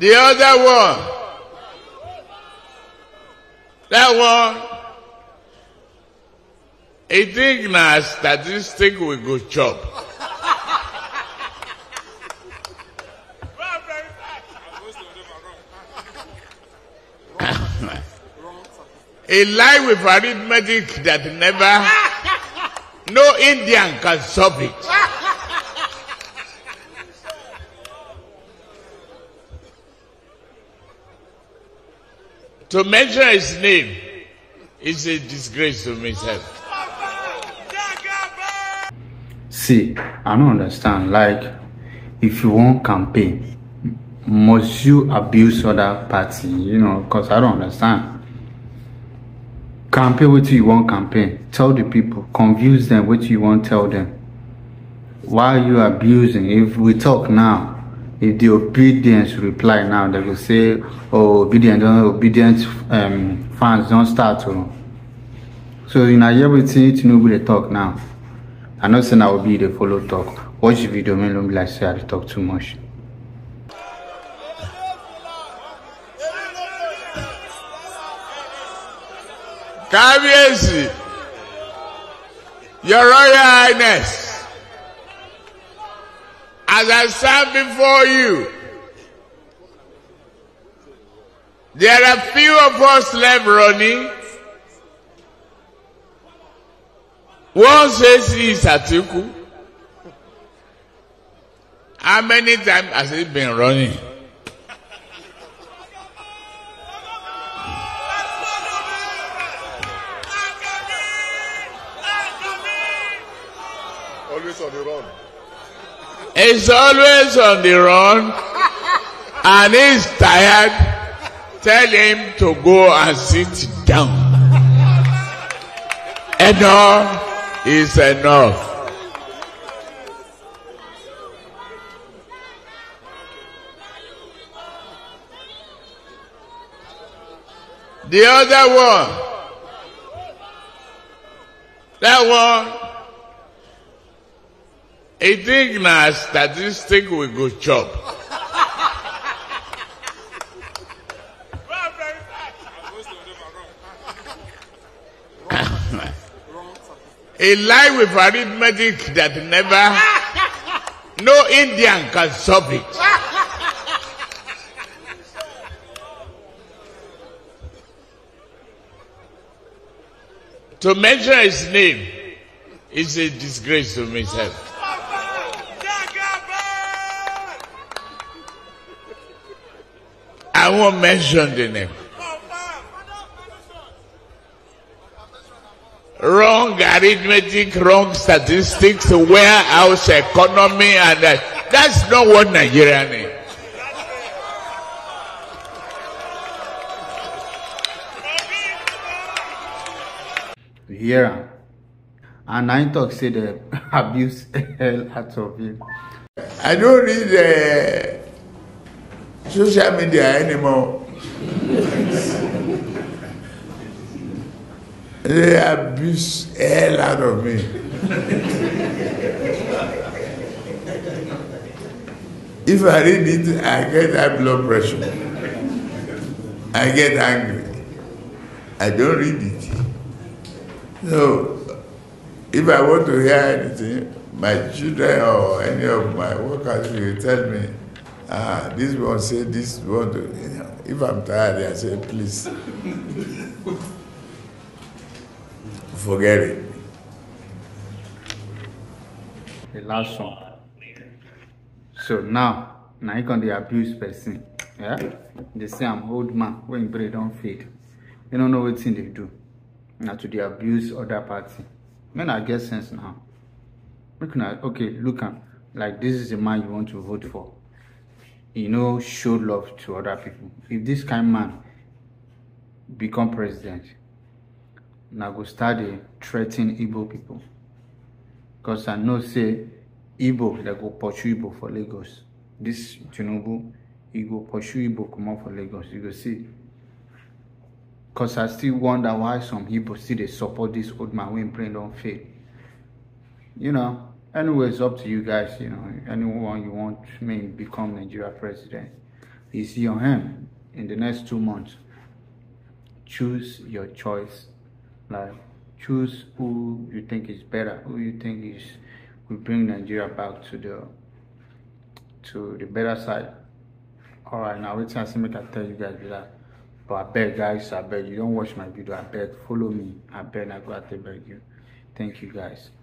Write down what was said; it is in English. The other one, that one, I think now statistic we go chop. A lie with arithmetic that never, no Indian can solve it. To mention his name is a disgrace to myself. See, I don't understand. Like, if you want campaign, must you abuse other party? You know, because I don't understand. Campaign what you want campaign. Tell the people. Confuse them what you want tell them. Why are you abusing? If we talk now, if the obedience reply now, they will say, oh, obedient fans don't start to. So in a year we see Tinubu talk now. I'm not saying I will be the follow talk. Watch the video, man, don't be like say I talk too much. Kabiyesi, Your Royal Highness, as I stand before you, there are few of us left running. One says he is Atiku. How many times has he been running? On the run. He's always on the run and he's tired. Tell him to go and sit down. Enough is enough. The other one, that one, I think now statistic we go chop. A lie with arithmetic that never, no Indian can solve it. To mention his name is a disgrace to myself. I won't mention the name. Wrong arithmetic, wrong statistics, warehouse economy, and that's not what Nigerian is. Yeah. And I talk say the abuse hell out of him. I don't need the social media anymore. They abuse hell out of me. If I read it, I get high blood pressure. I get angry. I don't read it. So, if I want to hear anything, my children or any of my workers will tell me, ah, this one say this one. If I'm tired, I say, please, forget it. The last one. So now you can the abuse person. Yeah? They say I'm old man when bread don't feed. You don't know what thing they do. Now to the abuse other party. Man, I get sense now. Okay, look at like this is the man you want to vote for. You know, show love to other people. If this kind of man become president, now go start threatening Igbo people. Because I know, say, Igbo, they go pursue Igbo for Lagos. This Tinubu, he go pursue Igbo come out for Lagos. You go see. Because I still wonder why some Igbo still they support this old man when praying on faith. You know. Anyway, it's up to you guys, you know, anyone you want me become Nigeria president. is your hand in the next 2 months. Choose your choice. Like, choose who you think is better, who you think is will bring Nigeria back to the better side. All right, now it's time to make I tell you guys that. But I beg, guys, I beg you don't watch my video. I beg, follow me. I beg, I go out there, beg you. Thank you, guys.